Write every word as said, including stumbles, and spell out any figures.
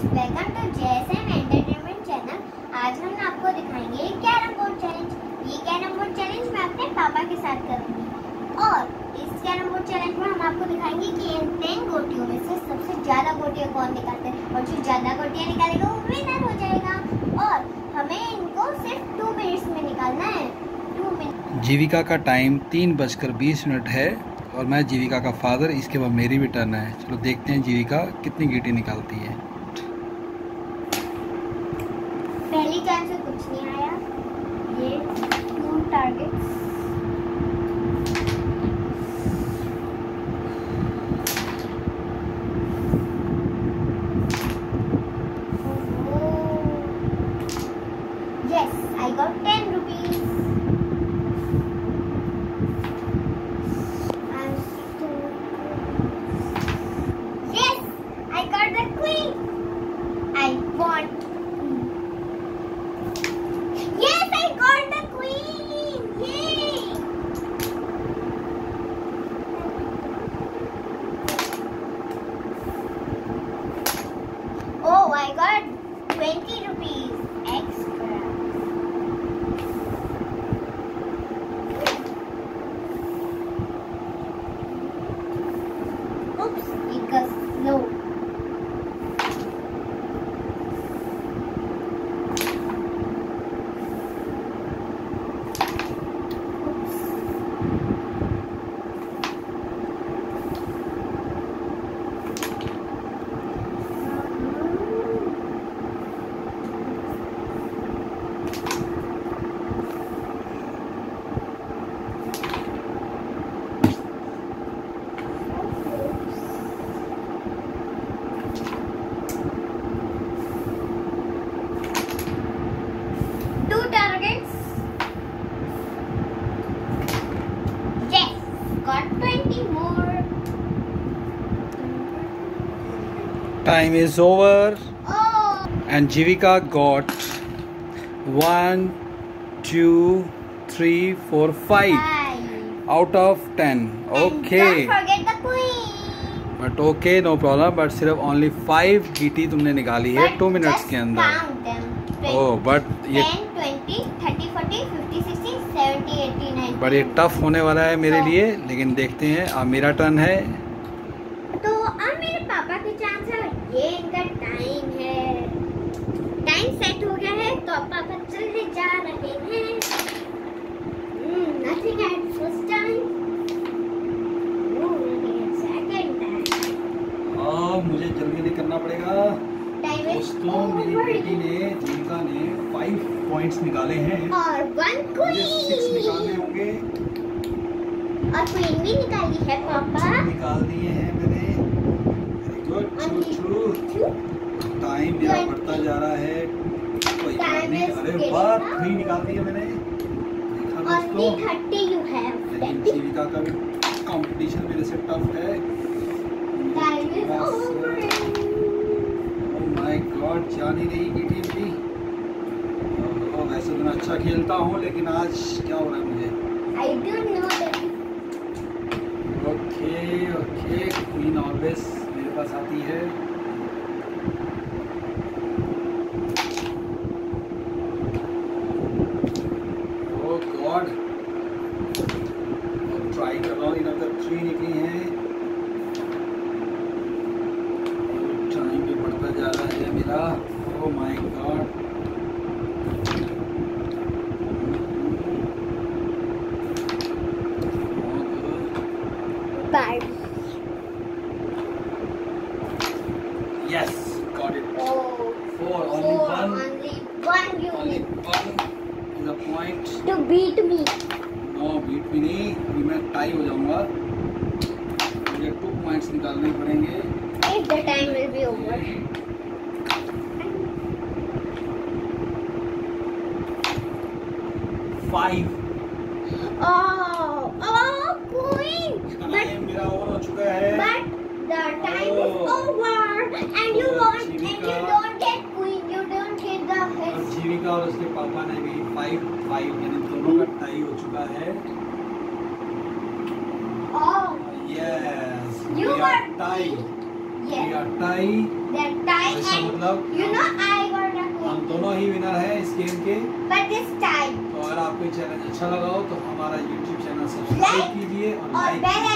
Welcome to JSM entertainment channel. आज हम आपको दिखाएंगे कैरम बोर्ड चैलेंज। ये कैरम बोर्ड चैलेंज मैं अपने पापा के साथ करूंगी और इस कैरम बोर्ड चैलेंज में हम आपको दिखाएंगे कि इन टेन गोटियों में से सबसे ज़्यादा गोटियाँ कौन निकालते हैं और जो ज़्यादा गोटियाँ निकालेगा वो विनर हो जाएगा। और हमें इनको सिर्फ टू मिनट्स में निकालना है। टू मिनट जीविका का टाइम तीन बजकर बीस मिनट है और मैं जीविका का फादर, इसके बाद मेरी भी टर्न है। चलो देखते हैं जीविका कितनी गीटी निकालती है। पहली चांस से कुछ नहीं आया। ये two targets. Yes, I got ten rupees. I got twenty rupees extra. Oops, it got slow. Time is over. Oh. And Jivika got one, two, three, four, five, five. out of ten. Okay. And don't forget the queen. But okay, no problem. But सिर्फ only five G T तुमने निकाली है two minutes के अंदर. Count them. twenty, oh, but ये ten, twenty, thirty, forty, fifty, sixty, seventy, eighty, ninety. but ये tough होने वाला है मेरे so. लिए, लेकिन देखते हैं। अब मेरा turn है तो अब मेरे पापा की चांस है। ये इनका टाइम है, टाइम सेट हो गया है तो अब पापा चलने जा रहे हैं। Nothing at first time, second time. अब मुझे जल्दी नहीं करना पड़ेगा। दोस्तों, मेरी बेटी ने जीविका ने फाइव पॉइंट्स निकाले हैं और वन क्वीन सिक्स निकालने होंगे और क्वीन भी निकाली है। पापा निकाल दिए हैं मैंने। टाइम मेरा बढ़ता जा रहा है। अरे वाह, थ्री निकालती है मैंने। लेकिन जीविका का भी कंपटीशन मेरे से टफ है। ओह माय गॉड, जानी नहीं की टीम। वैसे मैं अच्छा खेलता हूँ लेकिन आज क्या हो रहा है मुझे। ओके ओके, क्वीन ऑलवेज मेरे पास आती है। ओ गॉड, ट्राई कर रहा हूँ। इन अगर थ्री निकली हैं। टाइम भी बढ़ता जा रहा है मेरा। Oh my god, to beat me. No, beat me नहीं, अभी मैं टाई हो जाऊंगा। मुझे टू पॉइंट्स निकालने पड़ेंगे। If the time will be over. Five. Oh, oh, queen. But मेरा over हो चुका है। But the time oh. is over and you won't and you don't get queen, you don't get the hex. जीविका और उसके पापा ने भी five five यानी दोनों का टाई हो चुका है। यस, टाई टाई हम दोनों ही विनर हैं इस गेम के। बट दिस टाइम तो अगर आपको चैलेंज अच्छा लगा हो तो हमारा यूट्यूब चैनल सब्सक्राइब कीजिए और